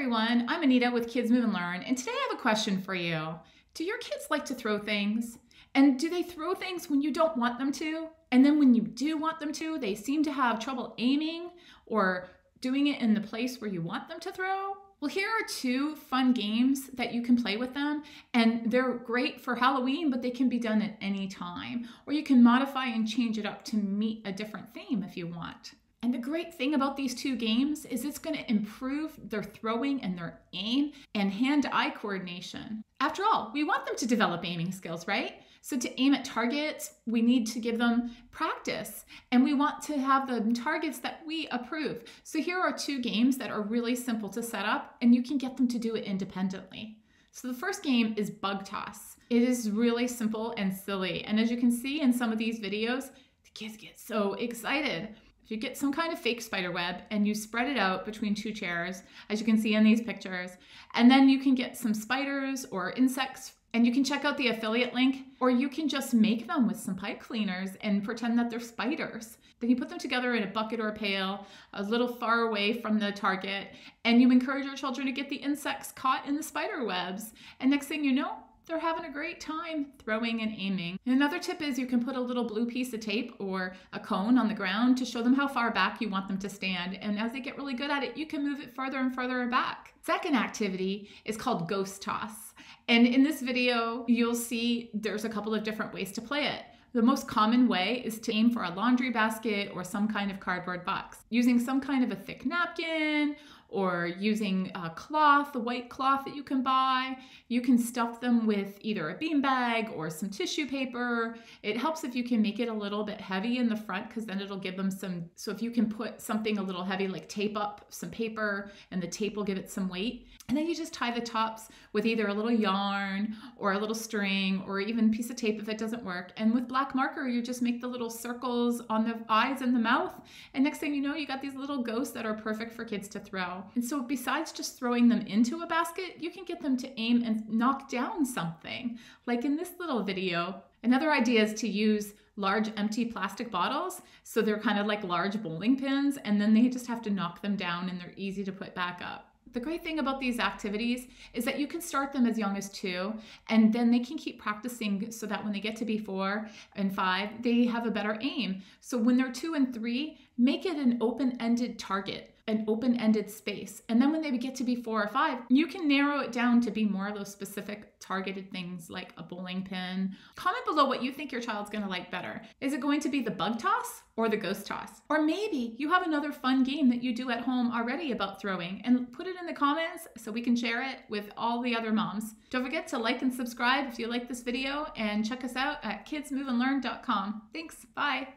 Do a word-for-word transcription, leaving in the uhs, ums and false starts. everyone, I'm Anita with Kids Move and Learn, and today I have a question for you. Do your kids like to throw things? And do they throw things when you don't want them to? And then when you do want them to, they seem to have trouble aiming or doing it in the place where you want them to throw? Well, here are two fun games that you can play with them, and they're great for Halloween, but they can be done at any time. Or you can modify and change it up to meet a different theme if you want. And the great thing about these two games is it's going to improve their throwing and their aim and hand-eye coordination. After all, we want them to develop aiming skills, right? So to aim at targets, we need to give them practice, and we want to have the targets that we approve. So here are two games that are really simple to set up, and you can get them to do it independently. So the first game is Bug Toss. It is really simple and silly, and as you can see in some of these videos, the kids get so excited. You get some kind of fake spider web and you spread it out between two chairs, as you can see in these pictures, and then you can get some spiders or insects, and you can check out the affiliate link, or you can just make them with some pipe cleaners and pretend that they're spiders. Then you put them together in a bucket or a pail a little far away from the target, and you encourage your children to get the insects caught in the spider webs, and next thing you know, they're having a great time throwing and aiming. And another tip is you can put a little blue piece of tape or a cone on the ground to show them how far back you want them to stand. And as they get really good at it, you can move it further and further back. Second activity is called Ghost Toss. And in this video, you'll see there's a couple of different ways to play it. The most common way is to aim for a laundry basket or some kind of cardboard box, using some kind of a thick napkin or using a cloth, a white cloth that you can buy. You can stuff them with either a beanbag or some tissue paper. It helps if you can make it a little bit heavy in the front, because then it'll give them some, so if you can put something a little heavy, like tape up some paper, and the tape will give it some weight. And then you just tie the tops with either a little yarn or a little string or even a piece of tape if it doesn't work. And with black marker, you just make the little circles on the eyes and the mouth, and next thing you know, you got these little ghosts that are perfect for kids to throw. And so besides just throwing them into a basket, you can get them to aim and knock down something, like in this little video. Another idea is to use large empty plastic bottles, so they're kind of like large bowling pins, and then they just have to knock them down and they're easy to put back up. The great thing about these activities is that you can start them as young as two, and then they can keep practicing so that when they get to be four and five, they have a better aim. So when they're two and three, make it an open-ended target, an open-ended space. And then when they get to be four or five, you can narrow it down to be more of those specific targeted things like a bowling pin. Comment below what you think your child's gonna like better. Is it going to be the Bug Toss or the Ghost Toss? Or maybe you have another fun game that you do at home already about throwing, and put it in the comments so we can share it with all the other moms. Don't forget to like and subscribe if you like this video, and check us out at kids move and learn dot com. Thanks, bye.